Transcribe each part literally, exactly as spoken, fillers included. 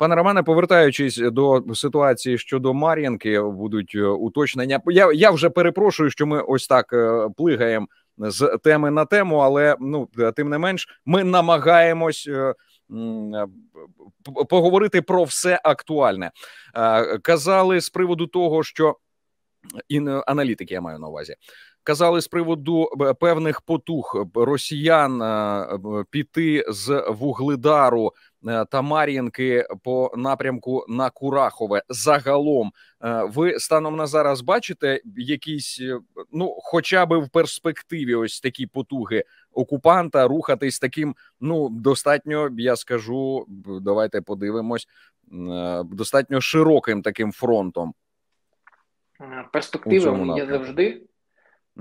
Пане Романе, повертаючись до ситуації щодо Мар'їнки, будуть уточнення. Я, я вже перепрошую, що ми ось так плигаємо з теми на тему, але ну тим не менш ми намагаємось поговорити про все актуальне. Казали з приводу того, що і аналітики, я маю на увазі, казали з приводу певних потуг росіян піти з Вугледару та Мар'їнки по напрямку на Курахове. Загалом, ви станом на зараз бачите якісь, ну, хоча б в перспективі ось такі потуги окупанта рухатись таким, ну, достатньо, я скажу, давайте подивимось, достатньо широким таким фронтом? Перспективи є завжди.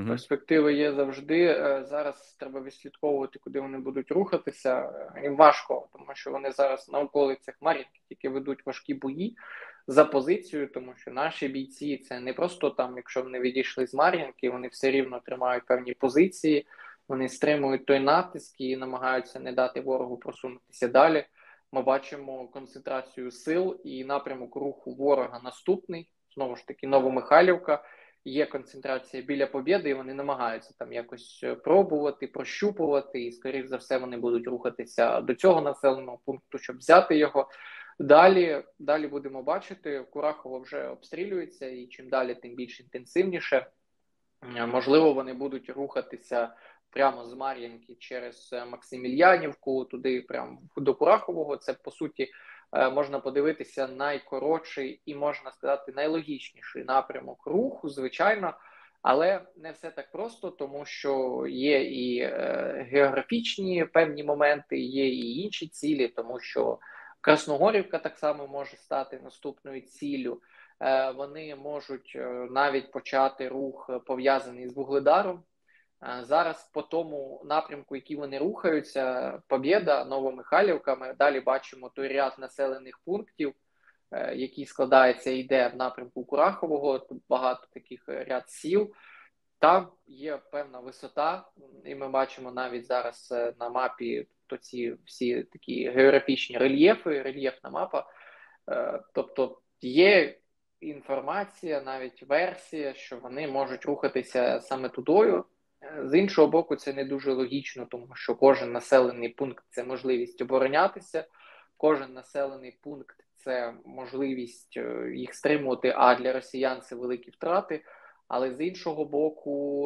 Перспективи є завжди. Зараз треба відслідковувати, куди вони будуть рухатися. Їм важко, тому що вони зараз на околицях Мар'їнки тільки ведуть важкі бої за позицію, тому що наші бійці, це не просто там, якщо вони відійшли з Мар'їнки, вони все рівно тримають певні позиції, вони стримують той натиск і намагаються не дати ворогу просунутися далі. Ми бачимо концентрацію сил і напрямок руху ворога наступний. Знову ж таки, Новомихайлівка. Є концентрація біля Побєди, і вони намагаються там якось пробувати, прощупувати, і, скоріш за все, вони будуть рухатися до цього населеного пункту, щоб взяти його. Далі, далі будемо бачити, Курахово вже обстрілюється, і чим далі, тим більш інтенсивніше. Можливо, вони будуть рухатися прямо з Мар'їнки через Максимільянівку, туди прямо до Курахового. Це, по суті, можна подивитися найкоротший і, можна сказати, найлогічніший напрямок руху, звичайно, але не все так просто, тому що є і географічні певні моменти, є і інші цілі, тому що Красногорівка так само може стати наступною ціллю. Вони можуть навіть почати рух, пов'язаний з Вугледаром. Зараз по тому напрямку, який вони рухаються, Побєда, Новомихайлівка, ми далі бачимо той ряд населених пунктів, який складається, йде в напрямку Курахового, тут багато таких ряд сіл. Там є певна висота, і ми бачимо навіть зараз на мапі то ці всі такі географічні рельєфи, рельєфна мапа, тобто є інформація, навіть версія, що вони можуть рухатися саме тудою. З іншого боку, це не дуже логічно, тому що кожен населений пункт – це можливість оборонятися, кожен населений пункт – це можливість їх стримувати, а для росіян це великі втрати. Але з іншого боку,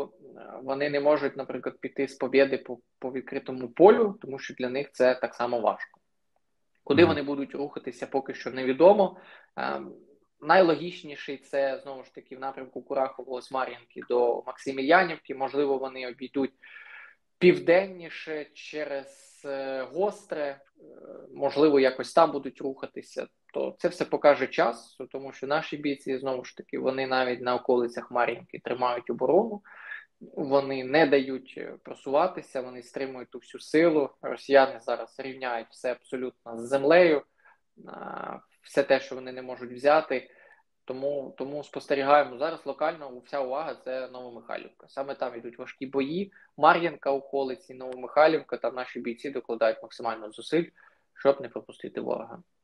вони не можуть, наприклад, піти з Побєди по, по відкритому полю, тому що для них це так само важко. Куди вони будуть рухатися, поки що невідомо. Найлогічніший – це, знову ж таки, в напрямку Курахового з Мар'їнки до Максимільянівки. Можливо, вони обійдуть південніше через Гостре, можливо, якось там будуть рухатися. То це все покаже час, тому що наші бійці, знову ж таки, вони навіть на околицях Мар'їнки тримають оборону, вони не дають просуватися, вони стримують ту всю силу. Росіяни зараз рівняють все абсолютно з землею, все те, що вони не можуть взяти. Тому, тому спостерігаємо зараз локально, вся увага – це Новомихайлівка. Саме там йдуть важкі бої. Мар'їнка, околиці, Новомихайлівка, там наші бійці докладають максимально зусиль, щоб не пропустити ворога.